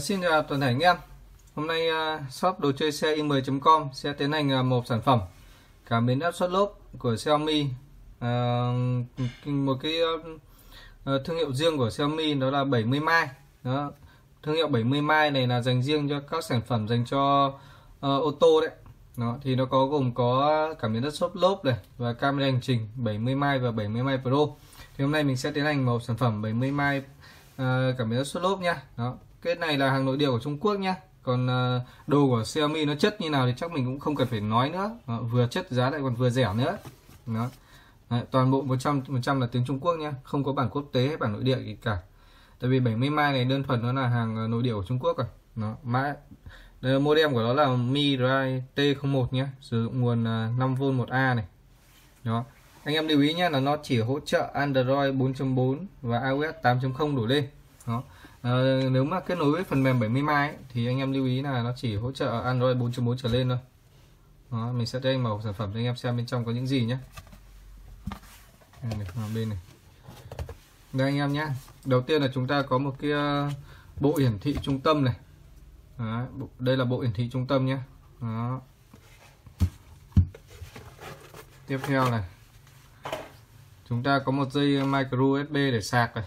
Xin chào toàn thể anh em. Hôm nay shop đồ chơi xe i10.com sẽ tiến hành một sản phẩm cảm biến áp suất lốp của Xiaomi, một cái thương hiệu riêng của Xiaomi, đó là 70mai. Đó, thương hiệu 70mai này là dành riêng cho các sản phẩm dành cho ô tô đấy. Nó thì nó có gồm có cảm biến áp suất lốp này và camera hành trình 70mai và 70mai Pro. Thì hôm nay mình sẽ tiến hành một sản phẩm 70mai cảm biến áp suất lốp nha. Đó, cái này là hàng nội địa của Trung Quốc nha. Còn đồ của Xiaomi nó chất như nào thì chắc mình cũng không cần phải nói nữa. Đó, vừa chất giá lại còn vừa rẻ nữa. Đó. Đấy, toàn bộ 100% là tiếng Trung Quốc nha, không có bản quốc tế hay bản nội địa gì cả. Tại vì 70mai này đơn thuần nó là hàng nội địa của Trung Quốc rồi. Nó mã modem của nó là Midriver T01 nhé, sử dụng nguồn 5V 1A này. Đó. Anh em lưu ý nhé, là nó chỉ hỗ trợ Android 4.4 và iOS 8.0 đổ lên. Đó. Nếu mà kết nối với phần mềm 70mai ấy, thì anh em lưu ý là nó chỉ hỗ trợ Android 4.4 trở lên thôi. Đó, mình sẽ cho anh mở sản phẩm cho anh em xem bên trong có những gì nhé. Bên này. Đây anh em nhé. Đầu tiên là chúng ta có một cái bộ hiển thị trung tâm này. Đó, đây là bộ hiển thị trung tâm nhé. Đó. Tiếp theo này, chúng ta có một dây micro USB để sạc này.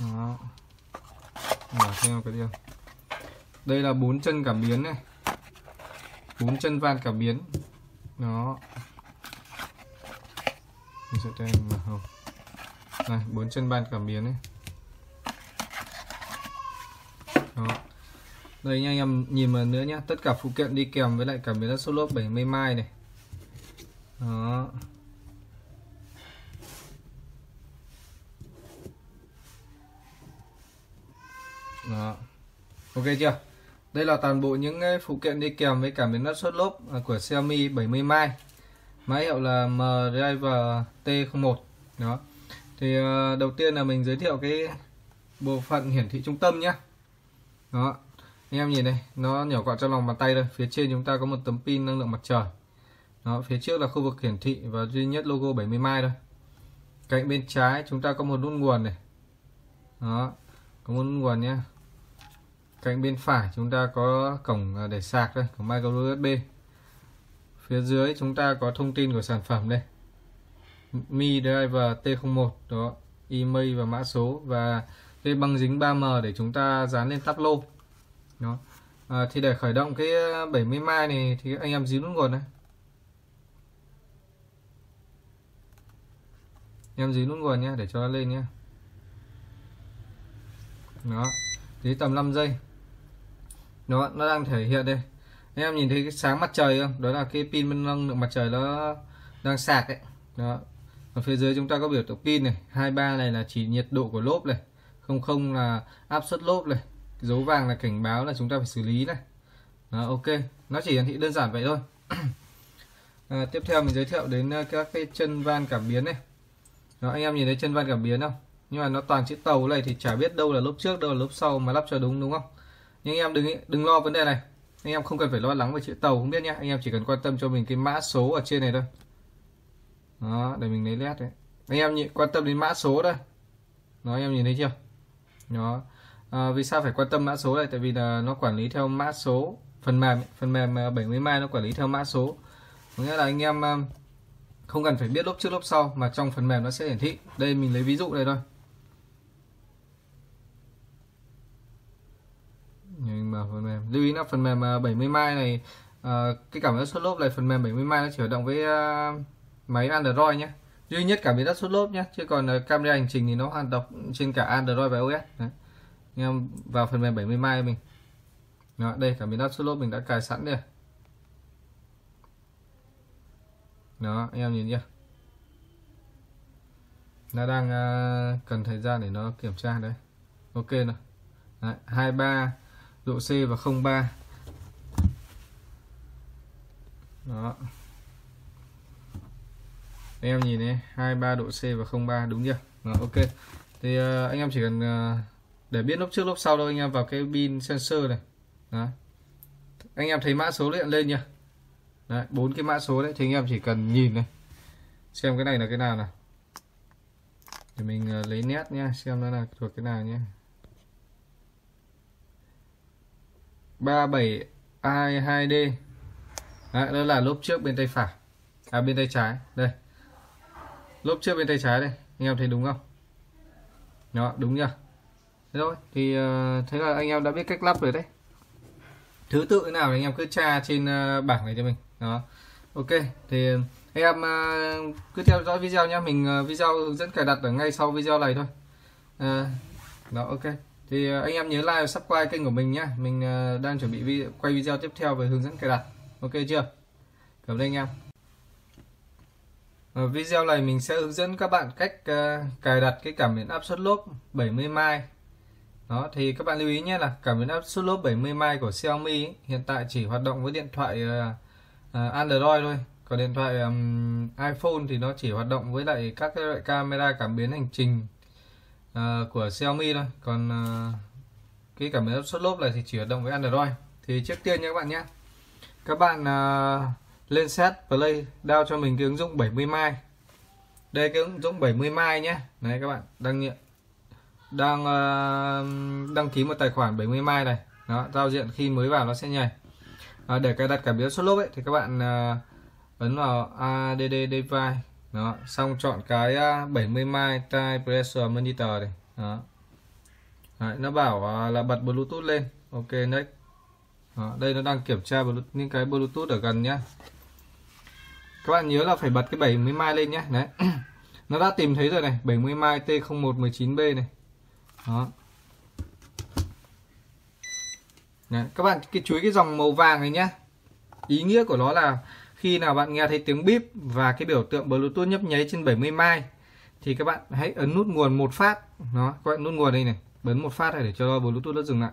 Đó. Đó, theo cái điều. Đây là 4 chân cảm biến này, 4 chân van cảm biến. Đó, mình sẽ cho em mở này, 4 chân van cảm biến này. Đó. Đây nha, anh em nhìn vào nữa nhé, tất cả phụ kiện đi kèm với lại cảm biến áp suất lốp 70mai này. Đó. Đó. Ok chưa? Đây là toàn bộ những phụ kiện đi kèm với cảm biến áp suất lốp của Xiaomi 70mai, mã hiệu là Midriver T01. Đó. Thì đầu tiên là mình giới thiệu cái bộ phận hiển thị trung tâm nhé. Đó. Anh em nhìn đây, nó nhỏ gọn trong lòng bàn tay thôi. Phía trên chúng ta có một tấm pin năng lượng mặt trời. Đó, phía trước là khu vực hiển thị và duy nhất logo 70mai thôi. Cạnh bên trái chúng ta có một nút nguồn này. Đó, có một nút nguồn nhé. Cạnh bên phải chúng ta có cổng để sạc đây, cổng micro USB. Phía dưới chúng ta có thông tin của sản phẩm đây, Midriver T01 đó, email và mã số và cái băng dính 3M để chúng ta dán lên tắp lô. Đó. Thì để khởi động cái 70mai này thì anh em dính nút nguồn này. Em dính nút nguồn nhé, để cho nó lên nhé. Đó, tí tầm 5 giây. Đó, nó đang thể hiện đây. Anh em nhìn thấy cái sáng mặt trời không? Đó là cái pin năng lượng mặt trời nó đang sạc đấy. Đó. Ở phía dưới chúng ta có biểu tượng pin này, 23 này là chỉ nhiệt độ của lốp này, 00 là áp suất lốp này, dấu vàng là cảnh báo là chúng ta phải xử lý này. Đó, ok, nó chỉ hiển thị đơn giản vậy thôi. Tiếp theo mình giới thiệu đến các cái chân van cảm biến này. Đó, anh em nhìn thấy chân van cảm biến không? Nhưng mà nó toàn chữ tàu này thì chả biết đâu là lốp trước đâu là lốp sau mà lắp cho đúng, đúng không? Nhưng anh em đừng lo vấn đề này. Anh em không cần phải lo lắng về chữ tàu không biết nhá. Anh em chỉ cần quan tâm cho mình cái mã số ở trên này thôi. Đó, để mình lấy led đấy. Anh em quan tâm đến mã số đây. Đó, anh em nhìn thấy chưa? Đó. Vì sao phải quan tâm mã số này? Tại vì là nó quản lý theo mã số, phần mềm 70mai nó quản lý theo mã số. Có nghĩa là anh em không cần phải biết lốp trước lốp sau mà trong phần mềm nó sẽ hiển thị. Đây mình lấy ví dụ đây thôi. Mình mở phần mềm. Lưu ý là phần mềm 70mai này, cái cảm biến áp suất lốp này, phần mềm 70mai nó chỉ hoạt động với máy Android nhé. Duy nhất cảm biến áp suất lốp nhé, chứ còn camera hành trình thì nó hoạt động trên cả Android và iOS. Đấy. Anh em vào phần mềm 70mai mình. Đó, đây cảm biến áp suất lốp mình đã cài sẵn đây. Đó, anh em nhìn nhé. Nó đang cần thời gian để nó kiểm tra đấy. Ok nào. Đấy, 23 độ C và 03. Đó. Anh em nhìn đấy, 23 độ C và 03 đúng chưa? Đó, ok. Thì anh em chỉ cần để biết lốp trước lốp sau thôi, anh em vào cái pin sensor này. Đó. Anh em thấy mã số hiện lên nhỉ? Đấy, 4 cái mã số đấy thì anh em chỉ cần nhìn này, xem cái này là cái nào nào. Để mình lấy nét nhá, xem nó là thuộc cái nào nhé. 37A2D. Đấy, đó là lốp trước bên tay phải, à bên tay trái đây, lốp trước bên tay trái đây, anh em thấy đúng không? Đó, đúng nhá. Thế thôi thì thế là anh em đã biết cách lắp rồi đấy. Thứ tự thế nào thì anh em cứ tra trên bảng này cho mình. Đó. Ok, thì em cứ theo dõi video nhé. Mình video hướng dẫn cài đặt ở ngay sau video này thôi. Đó, ok. Thì anh em nhớ like và subscribe kênh của mình nhé. Mình đang chuẩn bị quay video tiếp theo về hướng dẫn cài đặt. Ok chưa? Cảm ơn anh em. Ở video này mình sẽ hướng dẫn các bạn cách cài đặt cái cảm biến áp suất lốp 70mai. Đó, thì các bạn lưu ý nhé, là cảm biến áp suất lốp 70mai của Xiaomi ấy, hiện tại chỉ hoạt động với điện thoại Android thôi. Còn điện thoại iPhone thì nó chỉ hoạt động với lại các loại camera cảm biến hành trình của Xiaomi thôi. Còn cái cảm biến áp suất lốp này thì chỉ hoạt động với Android. Thì trước tiên nha các bạn nhé, các bạn lên set play down cho mình cái ứng dụng 70mai. Đây cái ứng dụng 70mai nhé. Đấy các bạn đăng ký một tài khoản 70mai này. Đó, giao diện khi mới vào nó sẽ nhảy. Để cài đặt cảm biến áp suất lốp ấy thì các bạn ấn vào add device. Đó, xong chọn cái 70mai type pressure monitor này. Đó. Đấy, nó bảo là bật Bluetooth lên. Ok next. Đó, đây nó đang kiểm tra những cái Bluetooth ở gần nhá. Các bạn nhớ là phải bật cái 70mai lên nhé. Đấy. Nó đã tìm thấy rồi này, 70mai T0119B này. Đó. Đấy, các bạn chú ý cái dòng màu vàng này nhé. Ý nghĩa của nó là khi nào bạn nghe thấy tiếng bíp và cái biểu tượng Bluetooth nhấp nháy trên 70mai thì các bạn hãy ấn nút nguồn một phát. Đó, các bạn nút nguồn đây này, bấm một phát này để cho Bluetooth nó dừng lại.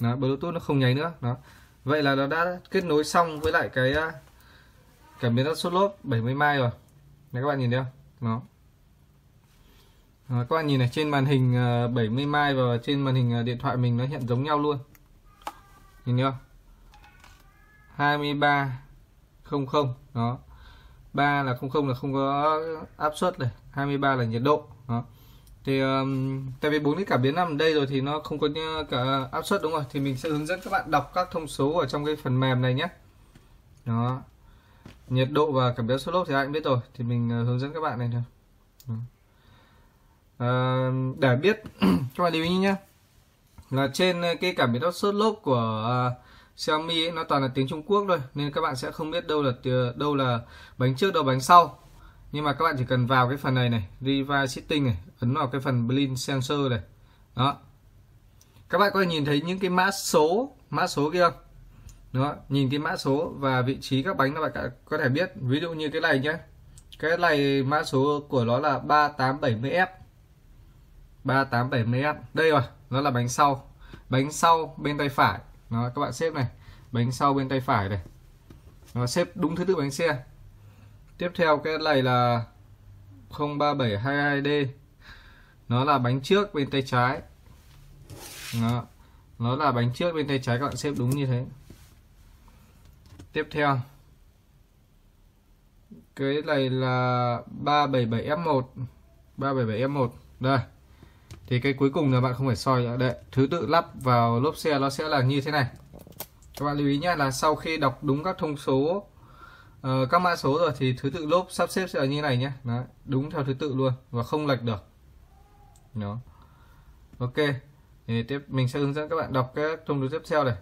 Đó, Bluetooth nó không nháy nữa. Đó. Vậy là nó đã kết nối xong với lại cái cảm biến áp suất lốp 70mai rồi. Đấy, các bạn nhìn thấy không? Đó. Đó, các bạn nhìn này, trên màn hình 70mai và trên màn hình điện thoại mình nó hiện giống nhau luôn. Nhìn thấy không? 23 00. Đó. 3 là 00 là không có áp suất này, 23 là nhiệt độ. Đó. Thì tại vì 4 cái cảm biến nằm đây rồi thì nó không có cả áp suất, đúng rồi. Thì mình sẽ hướng dẫn các bạn đọc các thông số ở trong cái phần mềm này nhé. Đó. Nhiệt độ và cảm biến áp suất lốp thì ai cũng biết rồi, thì mình hướng dẫn các bạn này thôi. Để biết cho bạn lưu ý nhé, là trên cái cảm biến áp suất lốp của Xiaomi ấy, nó toàn là tiếng Trung Quốc thôi, nên các bạn sẽ không biết đâu là bánh trước đâu bánh sau. Nhưng mà các bạn chỉ cần vào cái phần này này, Revive Setting này, ấn vào cái phần Blind Sensor này. Đó. Các bạn có thể nhìn thấy những cái mã số kia không? Đó, nhìn cái mã số và vị trí các bánh là bạn có thể biết. Ví dụ như cái này nhé, cái này mã số của nó là 3870F. 3870F. Đây rồi, nó là bánh sau. Bánh sau bên tay phải. Đó, các bạn xếp này, bánh sau bên tay phải này. Nó xếp đúng thứ tự bánh xe. Tiếp theo cái này là 03722D. Nó là bánh trước bên tay trái. Đó. Nó là bánh trước bên tay trái, các bạn xếp đúng như thế. Tiếp theo cái này là 377F1. 377F1. Đây. Thì cái cuối cùng là bạn không phải soi nữa. Đấy, thứ tự lắp vào lốp xe nó sẽ là như thế này. Các bạn lưu ý nhé, là sau khi đọc đúng các thông số, các mã số rồi thì thứ tự lốp sắp xếp sẽ là như này nhé. Đấy, đúng theo thứ tự luôn và không lệch được. Đó. Ok, thì tiếp mình sẽ hướng dẫn các bạn đọc các thông số tiếp theo này.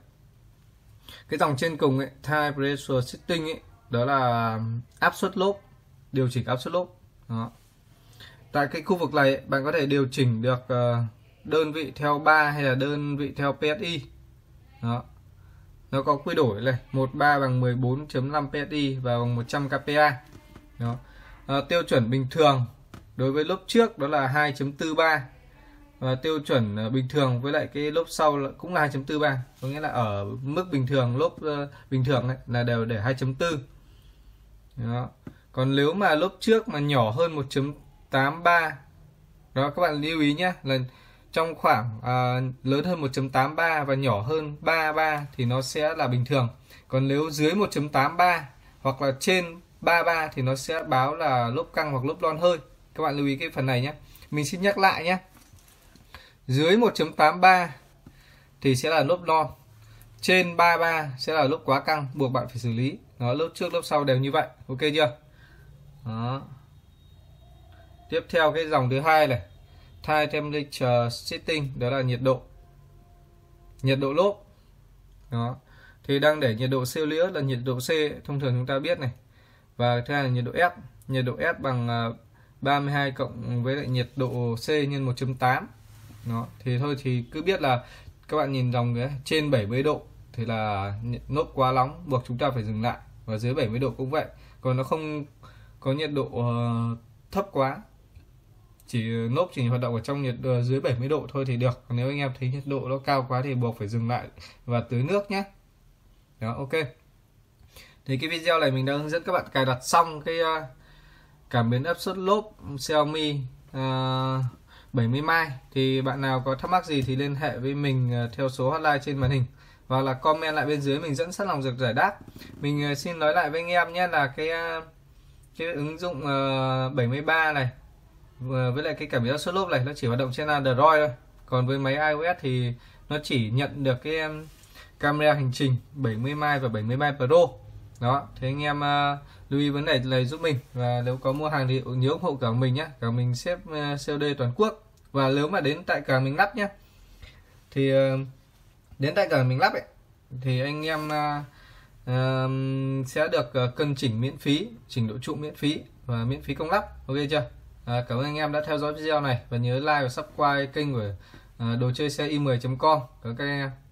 Cái dòng trên cùng ấy, Time Pressure Setting ấy, đó là áp suất lốp, điều chỉnh áp suất lốp. Đó. Tại cái khu vực này bạn có thể điều chỉnh được đơn vị theo bar hay là đơn vị theo PSI. Đó. Nó có quy đổi này, 13 bằng 14.5 PSI và bằng 100 kPa. Đó. Tiêu chuẩn bình thường đối với lốp trước đó là 2.43 và tiêu chuẩn bình thường với lại cái lốp sau cũng là 2.43, có nghĩa là ở mức bình thường lốp bình thường này là đều để 2.4. Đó. Còn nếu mà lốp trước mà nhỏ hơn 1.83, đó các bạn lưu ý nhé, là trong khoảng lớn hơn 1.83 và nhỏ hơn 33 thì nó sẽ là bình thường. Còn nếu dưới 1.83 hoặc là trên 33 thì nó sẽ báo là lốp căng hoặc lốp lon hơi. Các bạn lưu ý cái phần này nhé. Mình xin nhắc lại nhé, dưới 1.83 thì sẽ là lốp lon, trên 33 sẽ là lốp quá căng, buộc bạn phải xử lý. Nó lốp trước lốp sau đều như vậy, ok chưa? Đó. Tiếp theo cái dòng thứ hai này, Thai temperature setting, đó là nhiệt độ. Nhiệt độ lốp. Đó. Thì đang để nhiệt độ Celsius là nhiệt độ C thông thường chúng ta biết này. Và thứ hai là nhiệt độ F. Nhiệt độ F bằng 32 cộng với lại nhiệt độ C nhân 1.8. Đó, thì thôi thì cứ biết là các bạn nhìn dòng cái trên 70 độ thì là lốp quá nóng, buộc chúng ta phải dừng lại, và dưới 70 độ cũng vậy. Còn nó không có nhiệt độ thấp quá, chỉ lốp chỉ hoạt động ở trong nhiệt dưới 70 độ thôi thì được. Còn nếu anh em thấy nhiệt độ nó cao quá thì buộc phải dừng lại và tưới nước nhé. Đó, ok. Thì cái video này mình đã hướng dẫn các bạn cài đặt xong cái cảm biến áp suất lốp Xiaomi 70mai. Thì bạn nào có thắc mắc gì thì liên hệ với mình theo số hotline trên màn hình, hoặc là comment lại bên dưới, mình dẫn sẵn lòng được giải đáp. Mình xin nói lại với anh em nhé, là cái ứng dụng 73 này với lại cái cảm biến áp suất lốp này nó chỉ hoạt động trên Android thôi. Còn với máy iOS thì nó chỉ nhận được cái camera hành trình 70mai và 70mai Pro. Đó, thế anh em lưu ý vấn đề này giúp mình, và nếu có mua hàng thì nhớ ủng hộ cửa mình nhé. Cửa mình xếp COD toàn quốc, và nếu mà đến tại cửa mình lắp nhé, thì đến tại cửa mình lắp ấy, thì anh em sẽ được cân chỉnh miễn phí, chỉnh độ trụ miễn phí và miễn phí công lắp, ok chưa? Cảm ơn anh em đã theo dõi video này, và nhớ like và subscribe kênh của dochoixei10.com. Cảm ơn các anh em.